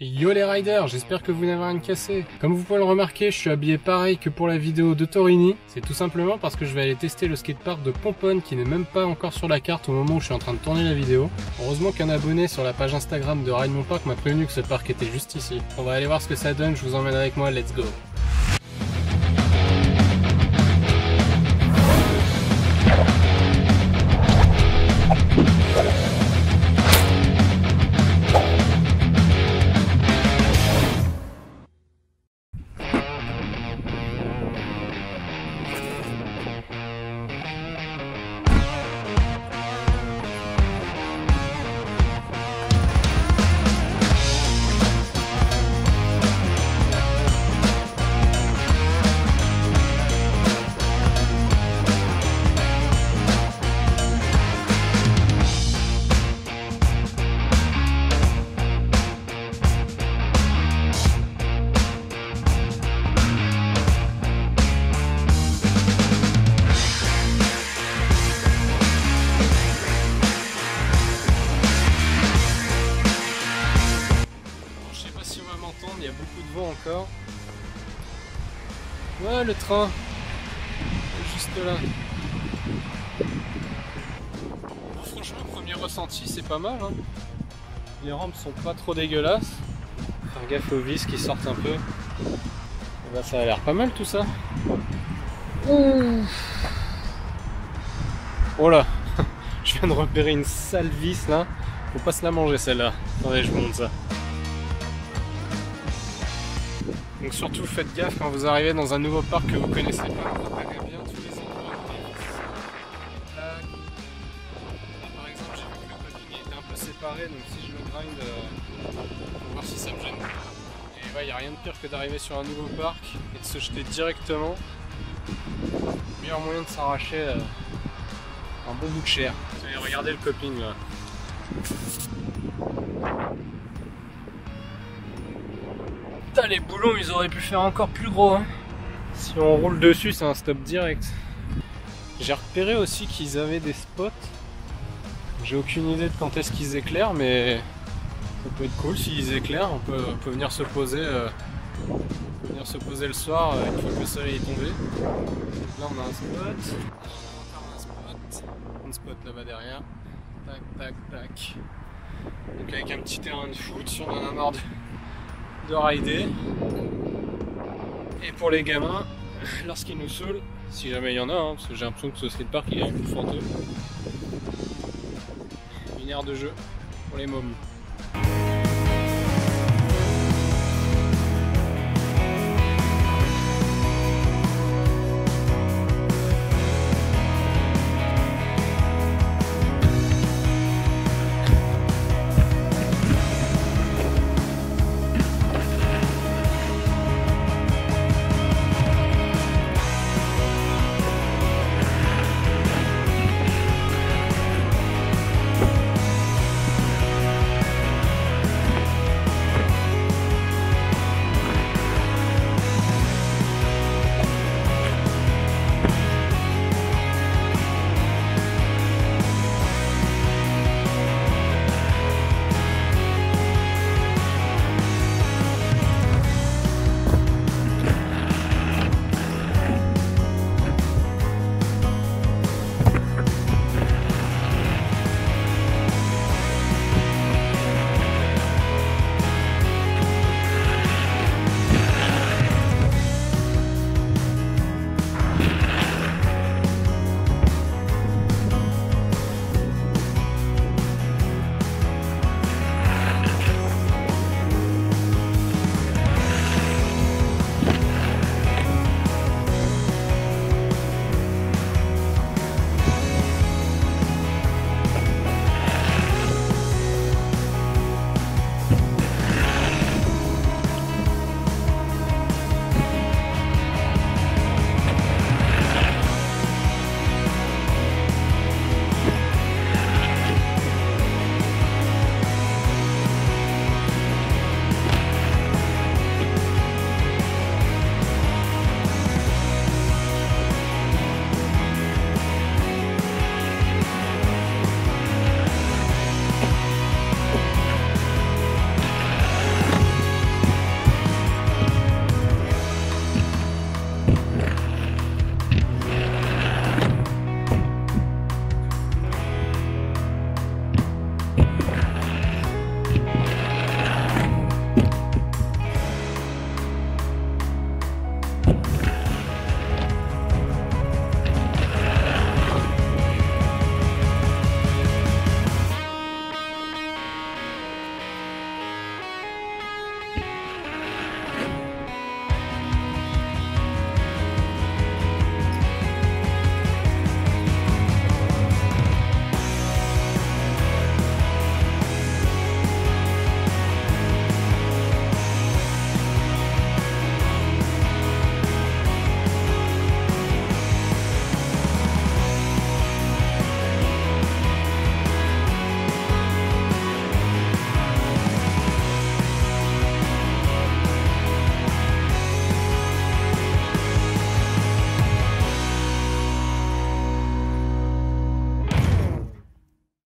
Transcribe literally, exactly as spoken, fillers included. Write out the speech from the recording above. Yo les riders, j'espère que vous n'avez rien cassé. Comme vous pouvez le remarquer, je suis habillé pareil que pour la vidéo de Thorigny. C'est tout simplement parce que je vais aller tester le skatepark de Pomponne qui n'est même pas encore sur la carte au moment où je suis en train de tourner la vidéo. Heureusement qu'un abonné sur la page Instagram de RideMonPark m'a prévenu que ce parc était juste ici. On va aller voir ce que ça donne, je vous emmène avec moi, let's go. Il y a beaucoup de vent encore. Ouais, le train juste là. Bon, franchement, premier ressenti, c'est pas mal, hein. Les rampes sont pas trop dégueulasses. Faire gaffe aux vis qui sortent un peu. Et ben, ça a l'air pas mal tout ça. Ouh. Oh là, je viens de repérer une sale vis là. Faut pas se la manger celle-là. Attendez, je vous montre ça. Donc surtout faites gaffe quand vous arrivez dans un nouveau parc que vous connaissez pas, repérez bien tous les endroits où là, par exemple j'ai vu que le parking était un peu séparé, donc si je le grind, euh, on va voir si ça me gêne. Et ouais, il n'y a rien de pire que d'arriver sur un nouveau parc et de se jeter directement. Le meilleur moyen de s'arracher euh, un bon bout de chair. Allez, regardez le coping là. Putain, les boulons ils auraient pu faire encore plus gros, hein. Si on roule dessus c'est un stop direct. J'ai repéré aussi qu'ils avaient des spots. J'ai aucune idée de quand est-ce qu'ils éclairent, mais ça peut être cool s'ils éclairent. On peut, on peut venir se poser euh, venir se poser le soir euh, une fois que le soleil est tombé. Là on a un spot, là on a un spot, un spot là-bas derrière. Tac tac tac. Donc avec un petit terrain de foot si on en a marre de... de rider. Et pour les gamins, lorsqu'ils nous saoulent, si jamais il y en a, hein, parce que j'ai l'impression que ce skatepark il est un peu fantôme, une aire de jeu pour les mômes.